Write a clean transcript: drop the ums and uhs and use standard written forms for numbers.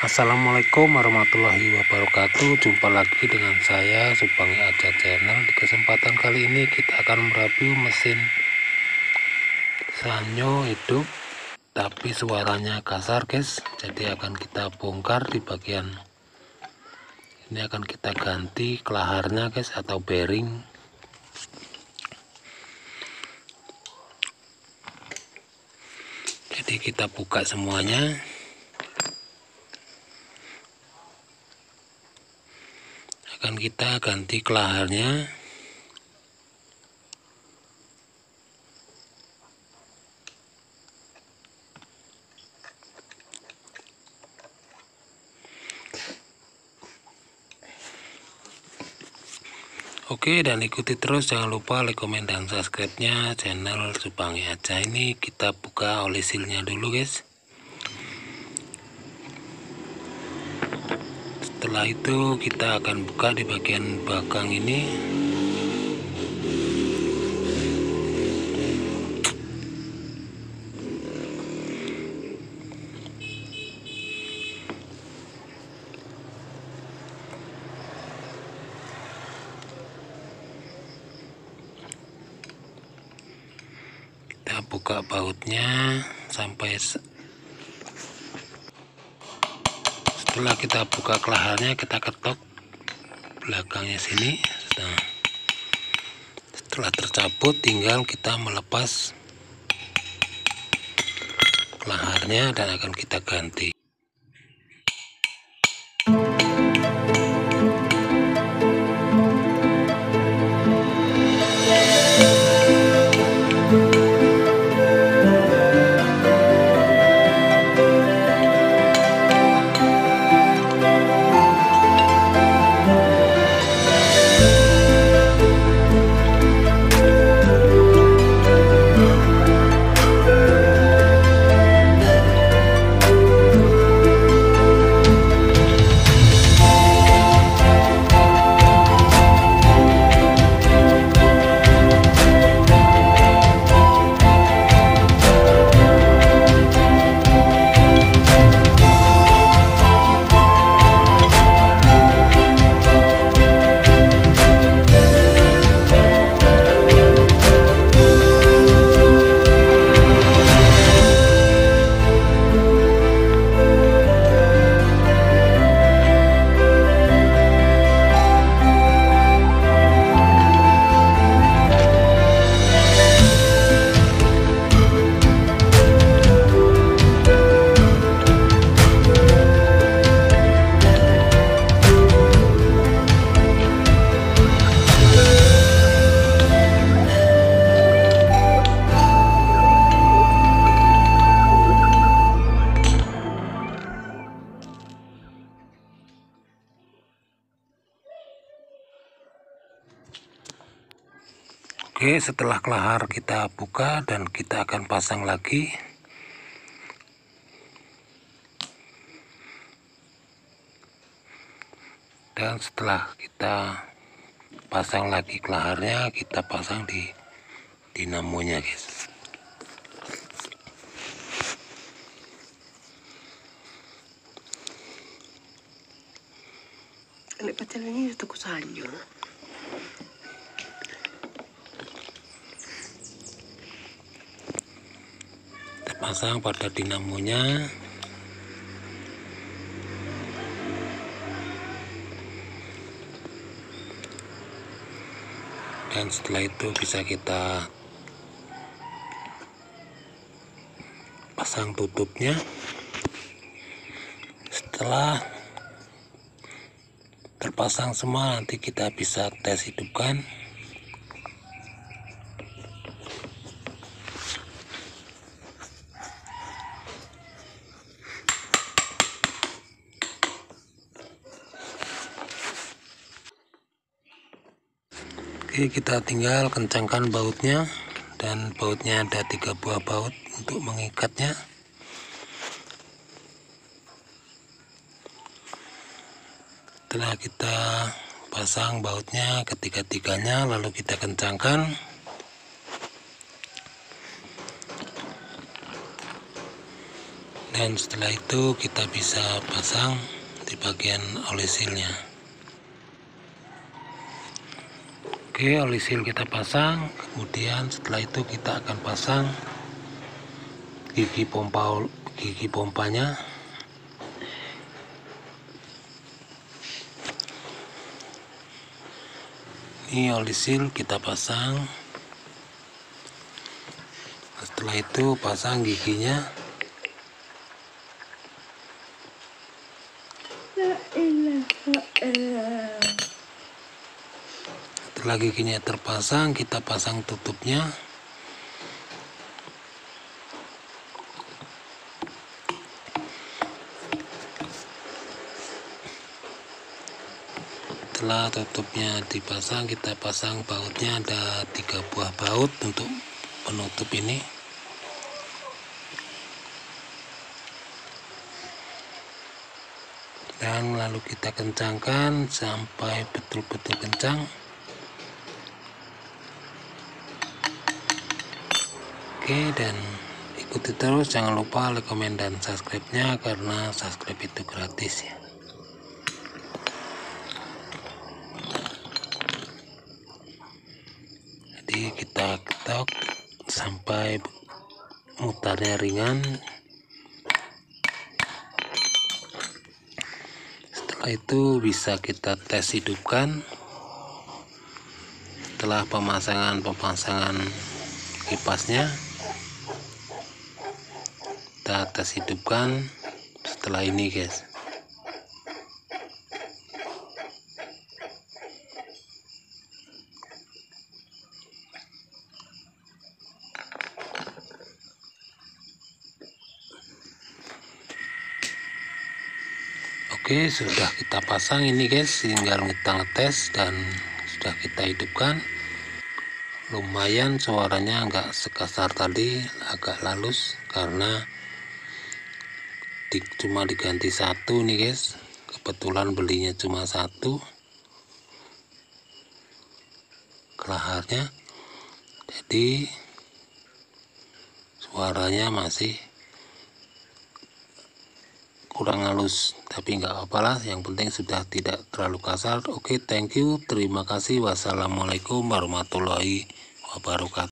Assalamualaikum warahmatullahi wabarakatuh. Jumpa lagi dengan saya Supangi Aja channel. Di kesempatan kali ini kita akan mereview mesin Sanyo hidup tapi suaranya kasar, guys. Jadi akan kita bongkar di bagian ini, akan kita ganti kelaharnya, guys, atau bearing. Jadi kita buka semuanya. Akan kita ganti kelaharnya. Oke, dan ikuti terus, jangan lupa like, komen, dan subscribe-nya channel Supangi Aja. Ini kita buka oleh sealnya dulu, guys. Setelah itu kita akan buka di bagian belakang ini. Kita buka bautnya sampai setelah kita buka kelaharnya, kita ketok belakangnya sini. Setelah tercabut, tinggal kita melepas kelaharnya dan akan kita ganti. Oke, setelah kelahar kita buka dan kita akan pasang lagi. Dan setelah kita pasang lagi kelaharnya, kita pasang di dinamonya, guys. Lek pacar ini tuku Sanyo. Pasang pada dinamonya, dan setelah itu bisa kita pasang tutupnya. Setelah terpasang semua, nanti kita bisa tes hidupkan. Oke, kita tinggal kencangkan bautnya, dan bautnya ada 3 buah baut untuk mengikatnya. Setelah kita pasang bautnya ketiga-tiganya, lalu kita kencangkan. Nah, dan setelah itu kita bisa pasang di bagian oli sealnya. Oke, oli seal kita pasang, kemudian setelah itu kita akan pasang gigi pompanya. Ini oli seal kita pasang, setelah itu pasang giginya. Setelah giginya terpasang, kita pasang tutupnya. Setelah tutupnya dipasang, kita pasang bautnya. Ada 3 buah baut untuk penutup ini. Dan lalu kita kencangkan sampai betul-betul kencang. Oke, dan ikuti terus, jangan lupa rekomen dan subscribe-nya, karena subscribe itu gratis ya. Kita ketok sampai mutarnya ringan. Setelah itu bisa kita tes hidupkan. Setelah pemasangan kipasnya, kita tes hidupkan setelah ini guys. Oke, sudah kita pasang ini guys, tinggal kita ngetes dan sudah kita hidupkan. Lumayan suaranya nggak sekasar tadi, agak halus karena cuma diganti 1 nih guys. Kebetulan belinya cuma 1 kelaharnya, jadi suaranya masih kurang halus, tapi nggak apalah, yang penting sudah tidak terlalu kasar. Oke, thank you, terima kasih, wassalamualaikum warahmatullahi wabarakatuh.